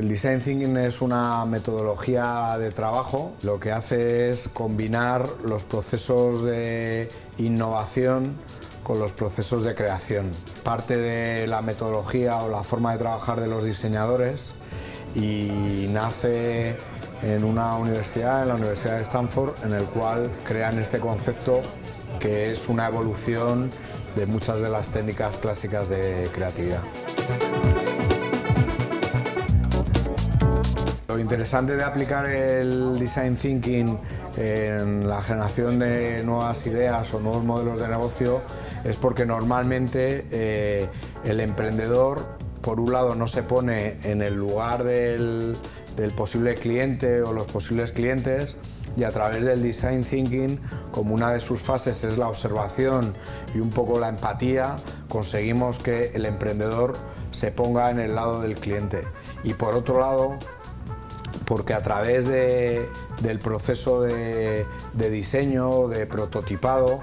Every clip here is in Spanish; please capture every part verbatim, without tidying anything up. El design thinking es una metodología de trabajo. Lo que hace es combinar los procesos de innovación con los procesos de creación. Parte de la metodología o la forma de trabajar de los diseñadores y nace en una universidad, en la Universidad de Stanford, en el cual crean este concepto que es una evolución de muchas de las técnicas clásicas de creatividad. Lo interesante de aplicar el design thinking en la generación de nuevas ideas o nuevos modelos de negocio es porque normalmente eh, el emprendedor, por un lado, no se pone en el lugar del, del posible cliente o los posibles clientes, y a través del design thinking, como una de sus fases es la observación y un poco la empatía, conseguimos que el emprendedor se ponga en el lado del cliente. Y por otro lado, porque a través de, del proceso de, de diseño, de prototipado,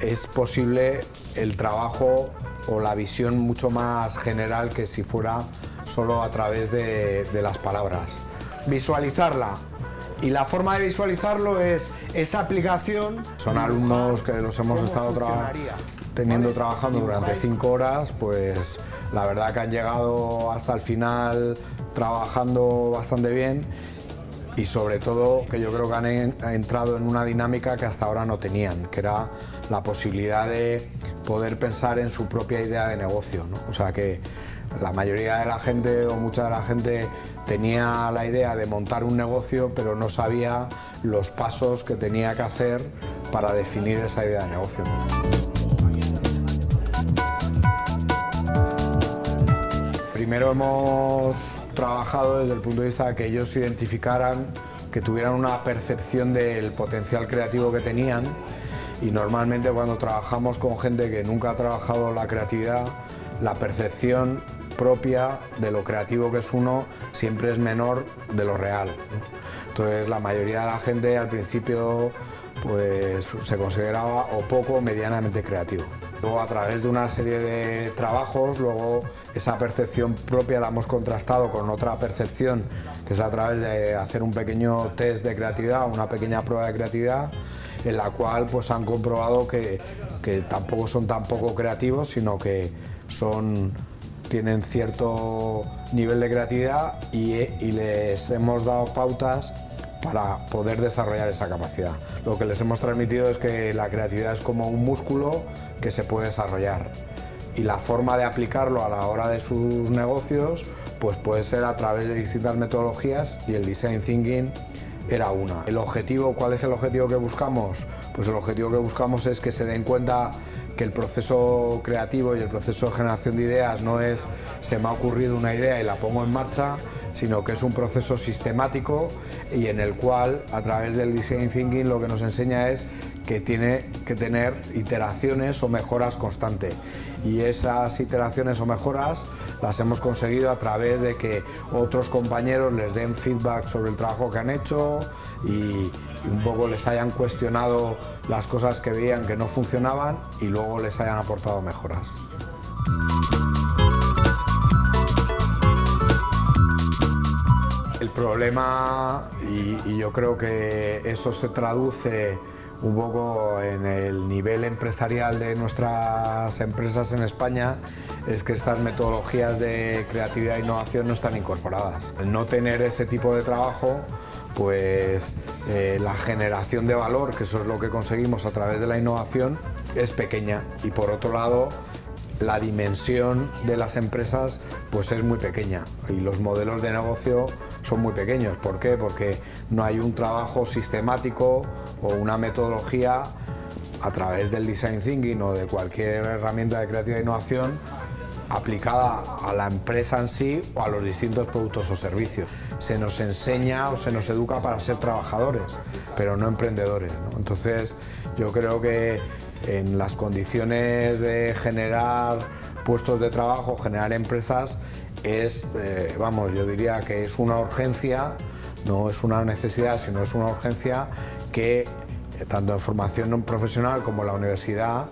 es posible el trabajo o la visión mucho más general que si fuera solo a través de, de las palabras. Visualizarla. Y la forma de visualizarlo es esa aplicación. Son alumnos que los hemos estado trabajando. Teniendo trabajando durante cinco horas, pues la verdad que han llegado hasta el final trabajando bastante bien y sobre todo que yo creo que han entrado en una dinámica que hasta ahora no tenían, que era la posibilidad de poder pensar en su propia idea de negocio, ¿no? O sea que la mayoría de la gente o mucha de la gente tenía la idea de montar un negocio, pero no sabía los pasos que tenía que hacer para definir esa idea de negocio. Primero hemos trabajado desde el punto de vista de que ellos identificaran, que tuvieran una percepción del potencial creativo que tenían, y normalmente cuando trabajamos con gente que nunca ha trabajado la creatividad, la percepción propia de lo creativo que es uno siempre es menor de lo real. Entonces la mayoría de la gente al principio pues se consideraba o poco o medianamente creativo. Luego, a través de una serie de trabajos, luego esa percepción propia la hemos contrastado con otra percepción, que es a través de hacer un pequeño test de creatividad, una pequeña prueba de creatividad, en la cual pues han comprobado que, que tampoco son tan poco creativos, sino que son, tienen cierto nivel de creatividad y, y les hemos dado pautas para poder desarrollar esa capacidad. Lo que les hemos transmitido es que la creatividad es como un músculo que se puede desarrollar y la forma de aplicarlo a la hora de sus negocios pues puede ser a través de distintas metodologías y el design thinking era una. El objetivo, ¿cuál es el objetivo que buscamos? Pues el objetivo que buscamos es que se den cuenta que el proceso creativo y el proceso de generación de ideas no es se me ha ocurrido una idea y la pongo en marcha, sino que es un proceso sistemático y en el cual a través del design thinking lo que nos enseña es que tiene que tener iteraciones o mejoras constantes, y esas iteraciones o mejoras las hemos conseguido a través de que otros compañeros les den feedback sobre el trabajo que han hecho y un poco les hayan cuestionado las cosas que veían que no funcionaban y luego les hayan aportado mejoras. El problema, y, y yo creo que eso se traduce un poco en el nivel empresarial de nuestras empresas en España, es que estas metodologías de creatividad e innovación no están incorporadas. Al no tener ese tipo de trabajo, pues eh, la generación de valor, que eso es lo que conseguimos a través de la innovación, es pequeña. Y por otro lado, la dimensión de las empresas pues es muy pequeña y los modelos de negocio son muy pequeños. ¿Por qué? Porque no hay un trabajo sistemático o una metodología a través del design thinking o de cualquier herramienta de creatividad e innovación aplicada a la empresa en sí o a los distintos productos o servicios. Se nos enseña o se nos educa para ser trabajadores, pero no emprendedores, ¿no? Entonces yo creo que en las condiciones de generar puestos de trabajo, generar empresas, es, eh, vamos, yo diría que es una urgencia, no es una necesidad, sino es una urgencia que, tanto en formación profesional como en la universidad,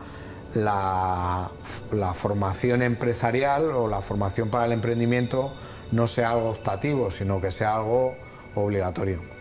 la, la formación empresarial o la formación para el emprendimiento no sea algo optativo, sino que sea algo obligatorio.